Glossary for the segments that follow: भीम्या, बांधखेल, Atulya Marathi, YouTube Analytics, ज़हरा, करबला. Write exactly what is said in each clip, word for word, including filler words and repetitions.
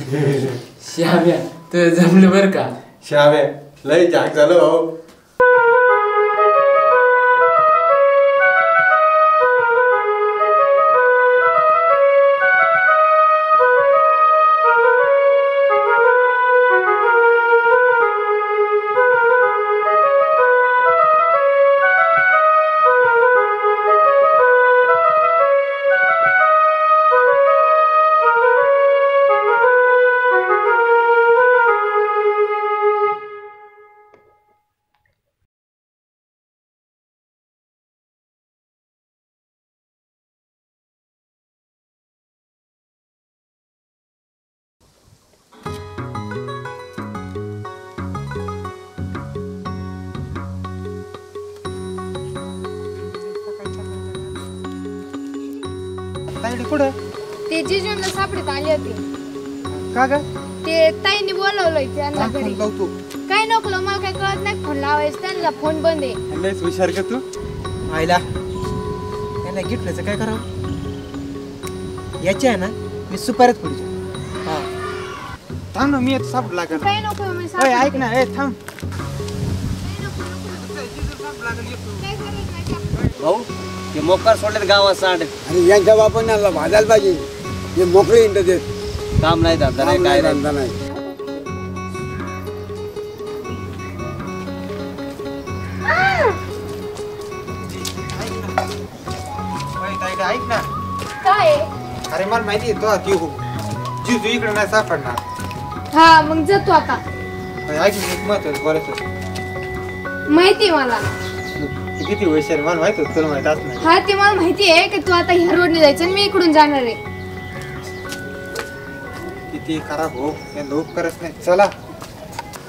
श्याम्या तुझे जमले बर का श्याम्या लय झाक झालं भाऊ ते जीजूंना सापडत आली होती का ग ते ताईंनी बोलवलं इथे त्यांना घरी काय नकलो मला काय कळत नाही फोन लावायचं त्यांना फोन बंद आहे लयच विचार कर तू आईला त्यांना गिफ्टचं काय करावं याचे आहे ना मी सुपारीत फोडतो हां थांब ना मी आता सापड लागल काय नको मी सापड ओय ऐक ना ए थांब काय नको जीजू सापड लागल येतो काय करायचं भाऊ ये मोकर सोडले गावात सांडे आणि यांच्या बापांना भाजायला पाहिजे ये मोकळे इंड देत काम नाही दादा नाही काय धंदा नाही काय काय काय ऐक ना काय अरे मला माहिती आहे तो ती हो जी जी इकडे नाही सापडणार हां मग जातो आता ऐक एक मत बरं माहिती मला किती होईल मला माहिती होतं तुला माहित असणार हां ते मला माहिती आहे की तू आता ह्या रोडने जायचं आणि मी इकडून जाणार आहे किती खराब हो या लोक करत नाही चला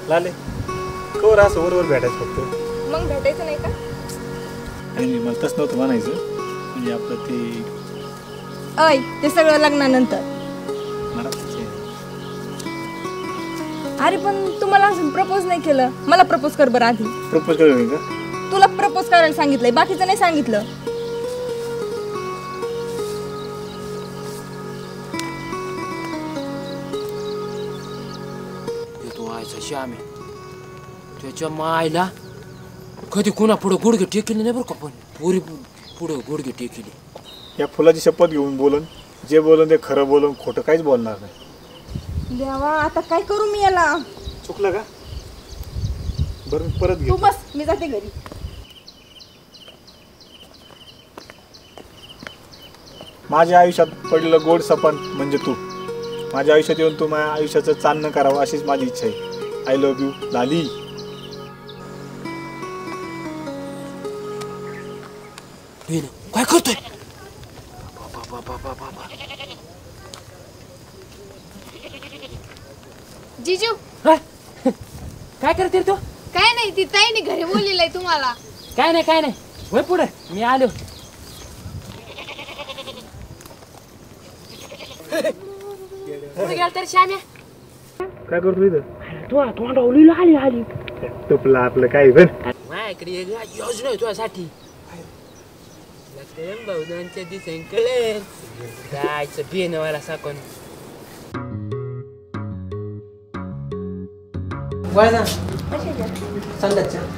लाले कोर असं वरवर भेटायचं फक्त मग भेटायचं नाही का अरे मला तसं नव्हतं म्हणायचं म्हणजे आपलं ते ऐ ते सगळं लग्नानंतर अरे पण तुम्हाला अजून प्रपोज नाही केलं मला प्रपोज कर बरं आधी प्रपोज कर का तुला प्रपोज करायला सांगितलंय बाकीचं नाही सांगितलं श्यामे त्याच्या मायला कधी कोणा पुढे गुडघे टेकले नाही बरं का पण पुरी पुढे गुडघे टेकले या फुलाची शपथ घेऊन बोलून जे बोलून ते खरं बोलून खोटं काहीच बोलणार नाही देवा आता काय करू मी याला चुकलं का बरं परत घे तू बस मी जाते घरी माझ्या आयुष्यात पडलेलं गोड सपन म्हणजे तू माझ्या आयुष्यात येऊन तू माझ्या आयुष्याचं चांदणं करावं अशीच माझी इच्छा आहे I love you, Lali. Nina, काय करतोय? बाबा बाबा बाबा बाबा. जीजू. काय करते तू? काय नाही ती ताईने घरी बोललेलंय तुम्हाला. काय नाही काय नाही. वळ पुढे मी आलो. कुठे गेला तर श्याम्या? काय करतो इथं? तो तो डोली लाली लाली टपला आपलं काय पण मायकडे योजना आहे तुझ्यासाठी लक्ष्मण भाऊंच्या दिसेन कळे कायचं बेनवाला साकोन वायना संगतचा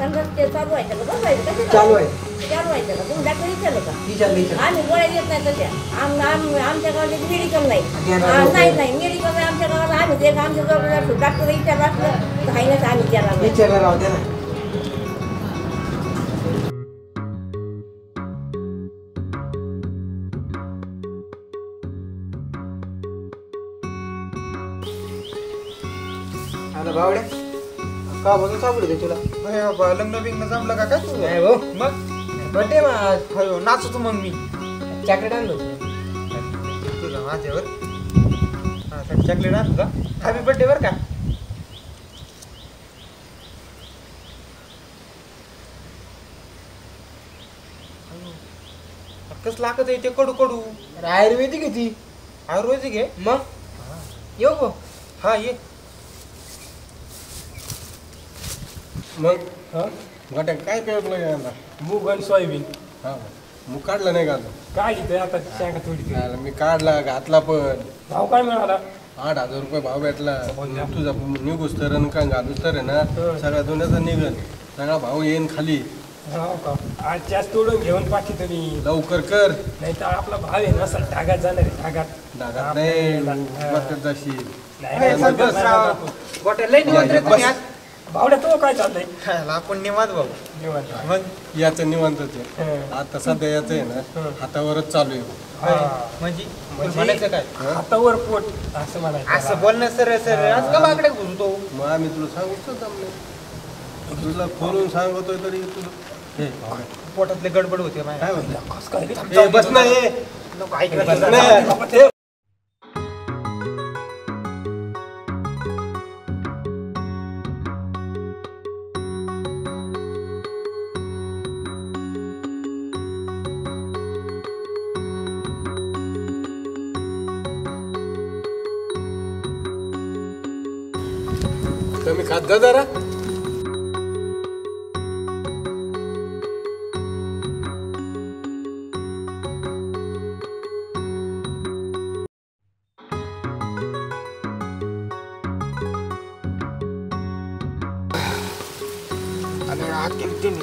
संगत ते चालू आहे का बघायचं चालू आहे चालू आहे का गुंडा करी चालू का ती चालली आम्ही गोळ्या येत नाही तशा आम आम आमच्या गावाला मेडिकल नाही नाही नाही मेडिकल नाही आमच्या गावाला आम्ही जे काम करतो डॉक्टर इथं बसलं तर हायच आम्ही त्याला विचारला राहू दे ना आला बावडे का बघून सापडू दे तुला अरे बाबा लग्न बिग्न जमलं का काय तुला नाही हो मग बड्डे मग नाचतो मग मी चॉकलेट आणलो तुझा माझ्यावर हा तर चॉकलेट आण तुझा हॅपी बड्डे बर का कसं लागत आहे ते कडू कडू आयुर्वेदिक आहे ती आयुर्वेदिक आहे मग येऊ गो हा ये मग घटा काय पेरलं यांना मूग आणि सोयाबीन हां मूग काढलं नाही का काढली आता सांगा थोडी मी काढला घातला पण भाव काय मिळाला आठ हजार रुपये भाव भेटला तुझा निघूस तर का घालूस तर ना सगळ्या दोन्याचा निघल सगळा भाव येईन खाली आज जास्त तोडून घेऊन पाठी तुम्ही लवकर कर नाही तर आपला भाव आहे ना सर ढागात जाणार आहे ढागात ढागात नाही बसत जाशील नाही बस गोटे लई निवंत्र कोणी आज भावडा तो काय चाललंय खायला आपण निवांत भाऊ निवांत मग याचं निवांतच आहे आता सध्या याचं आहे ना हातावरच चालू आहे म्हणजे म्हणायचं काय हातावर पोट असं म्हणायचं असं बोलणं सर सर आज का माकडे घुसतो मग आम्ही तुला सांगतो जमले तुला फोनून सांगतोय तरी तुला पोटातले गडबड होते माय काय म्हणतो कस काय बस ना हे नको ऐकलं कमी खात जा जरा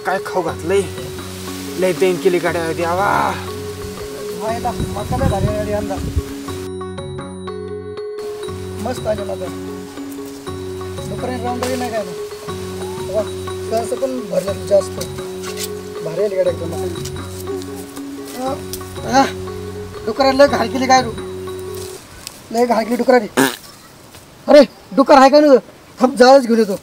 काय खाऊ घातलंय लय पेन केली गाड्या द्यावा मस्त आले माझा राउंडरी नाही काय वा खर्च पण भरलं जास्त भारी गाडी एकदम आ डुकरा लय घाण केली काय रू लय घाण केली डुकराने अरे डुकर आहे का न थप जाळच घेऊन येतो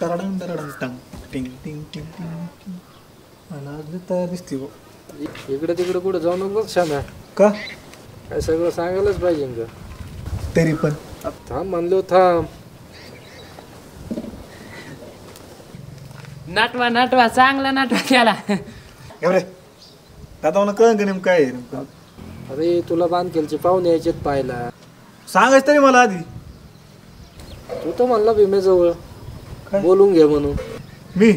टरडंग टरडंग टंग टिंग टिंग टिंग तयार दिसते इकडे तिकडे कुठं जाऊ नको शाम्या का काय सगळं सांगायलाच पाहिजे तरी पण थांब म्हणलो थांब नाटवा नाटवा चांगला नाटवा केला दादावनं कळण का नेमकं काय अरे तुला बांधखेलचे पाहुणे यायचेत पाहायला सांगायच तरी मला आधी तू तर म्हणला भीमेजवळ बोलून घे म्हणून मी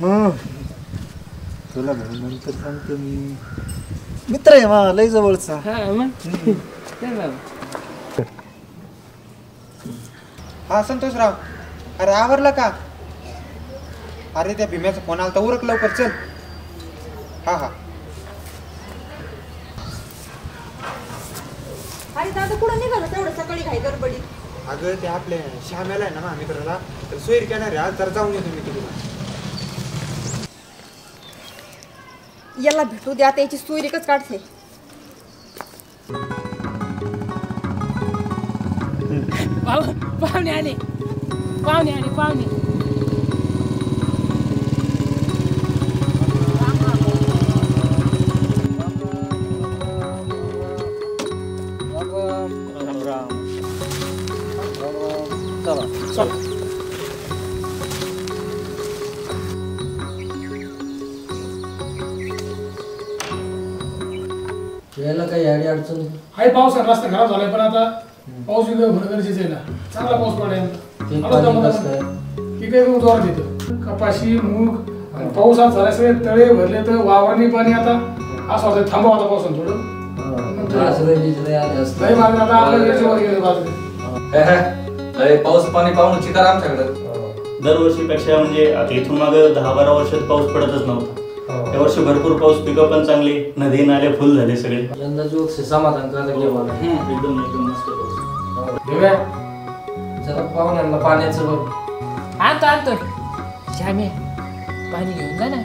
मग तुला नंतर सांगतो मी मित्र आहे मा लय जवळचा हा संतोषराव अरे आवरला का अरे त्या भीम्याचा फोन आला तर उरक लवकर चल हा हा अरे दादा कुठं निघाला तेवढं सकाळी घाई गडबडी अगं ते आपल्या श्याम्याला आहे ना मा मित्राला तर सोयरी करणारे आज तर जाऊन येतो मी तुला याला भेटू द्या त्याची सोयरीकच काढते पाहुणे आले पाहुणे आले पाहुणे पाऊस रस्ता खराब झालाय पण आता पाऊस येणं भर गरजेचं आहे ना चांगला पाऊस पडेल की काही जोर देतो कपाशी मूग पावसात झाल्याशिवाय तळे भरले तर वावरणी पाणी आता असं होतं थांबवा आता पावसानं थोडं पाऊस पाणी पाहून चिकार आमच्याकडे दरवर्षीपेक्षा म्हणजे इथून मागे दहा बारा वर्षात पाऊस पडतच नव्हता या वर्षी भरपूर पाऊस पिकं पण चांगली नदी नाले फुल झाले सगळे यंदा जो समाधान एकदम एकदम मस्त पाऊस पाण्याचं बघ आणतो आणतो श्यामे पाणी घेऊन जा ना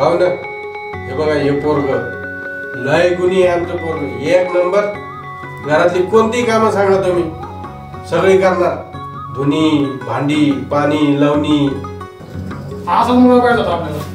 भावना हे बघा हे पोरग लय गुणी आहे आमचं पोरग एक नंबर घरातली कोणती कामं सांगा तुम्ही सगळी करणार धुनी भांडी पाणी लावणी असं म्हणून काय जातं आपल्याला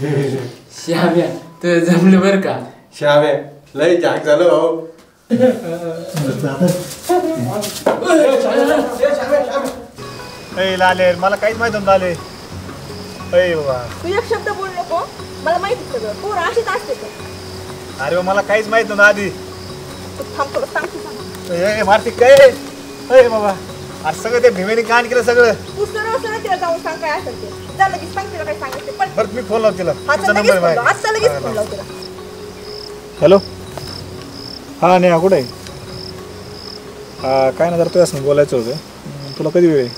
श्याम्या तुझे जमलं बरं का? श्याम्या लय झाक झालं भाऊ. लाले मला काहीच माहित नाही लाले. अय बाबा तू एक शब्द बोल नको, मला माहित सगळं. पोर अशीच असते का? अरे मला काहीच माहित नाही आधी. थांब थोडं सांगतो. ए मारती काय? अय बाबा आज सगळं ते भीमेने कांड केलं सगळं. तू सरळ सरळ तिला जाऊन सांग काय असेल ते. जा लगेच सांग तिला काय सांगितलं. परत मी फोन लावतो तिला. तुझा नंबर आहे. आज लगेच फोन लावतो तिला. हॅलो हां नेहा कुठे आहे? काय ना जरा तुझ्यासंग बोलायचं होतं. तुला कधी वेळ आहे?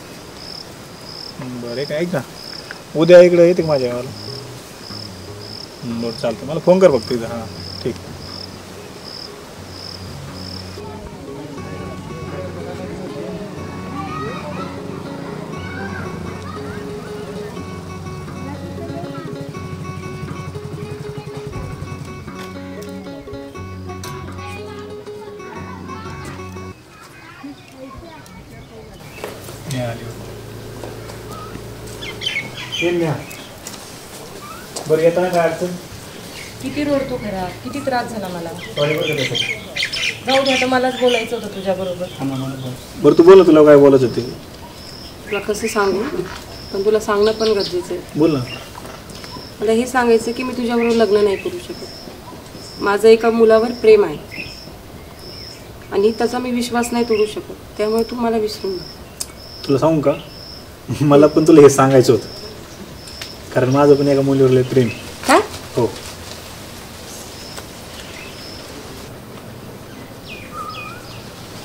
बरं काय ऐक ना उद्या इकडे येते माझ्या गावाला. बरं चालतं मला फोन कर फक्त. हां ठीक. बरं येताना काय अडचण? किती रडतो खरा, किती त्रास झाला मला. जाऊ दे आता मलाच बोलायचं होतं तुझ्याबरोबर. बरं तू बोल, तुला काय बोलायचं होतं? तुला कसं सांगू, पण तुला सांगणं पण गरजेचं आहे. बोल ना. मला हे सांगायचं की मी तुझ्याबरोबर लग्न नाही करू शकत. माझं एका मुलावर प्रेम आहे आणि त्याचा मी विश्वास नाही तोडू शकत. त्यामुळे तू मला विसरून जा. तुला सांगू का, मला पण तुला हे सांगायचं होतं कारण माझं पण एका मुलीवर प्रेम. काय हो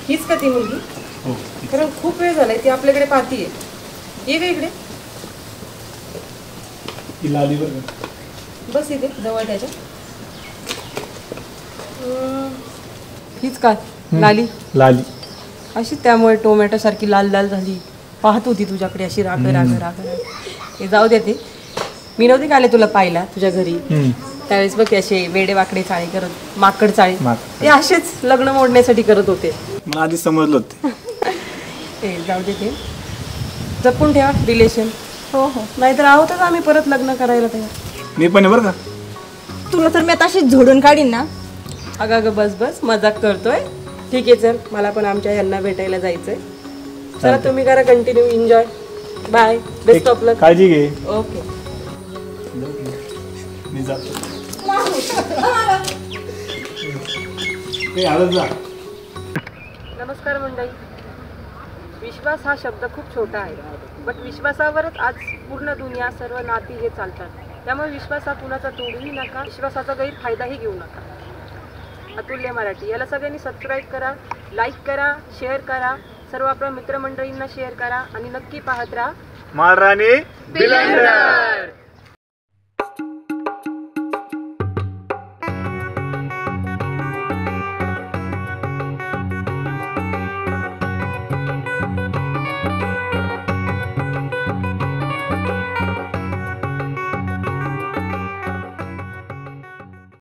हीच का ती मुलगी? हो कारण खूप वेळ झालाय ती आपल्याकडे पाहतीये. ये का इकडे. तिला आली बरं बस इथे जवळ त्याच्या. हीच का लाली? लाली अशी त्यामुळे टोमॅटो सारखी लाल लाल झाली. पाहत होती तुझ्याकडे अशी राग राग राग. हे जाऊ दे ते. मी नव्हते का आले तुला पाहिला तुझ्या घरी त्यावेळेस. बघ असे वेडे वाकडे चाळे करत, माकड चाळे ते असेच लग्न मोडण्यासाठी करत होते. मला आधी समजलं होतं. जाऊ दे ते. जपून ठेवा रिलेशन. हो हो नाहीतर आहोतच आम्ही परत लग्न करायला तयार. मी पण आहे बरं का. तुला तर मी आता अशीच झोडून काढीन ना. अगं अगं बस बस मजाक करतोय. ठीक आहे चल मला पण आमच्या यांना भेटायला जायचंय. चला तुम्ही करा continue enjoy. Bye. Best of luck. काळजी घे. ओके नमस्कार मंडळी. विश्वास हा शब्द खूप छोटा आहे बट विश्वासावरच आज पूर्ण दुनिया सर्व नाती हे चालतात. त्यामुळे विश्वास हा कुणाचा तोडूही नका, विश्वासाचा गैरफायदाही घेऊ नका. अतुल्य मराठी याला सगळ्यांनी सबस्क्राईब करा, लाईक करा, शेअर करा, सर्व आपल्या मित्रमंडळींना शेअर करा आणि नक्की पाहत राहा.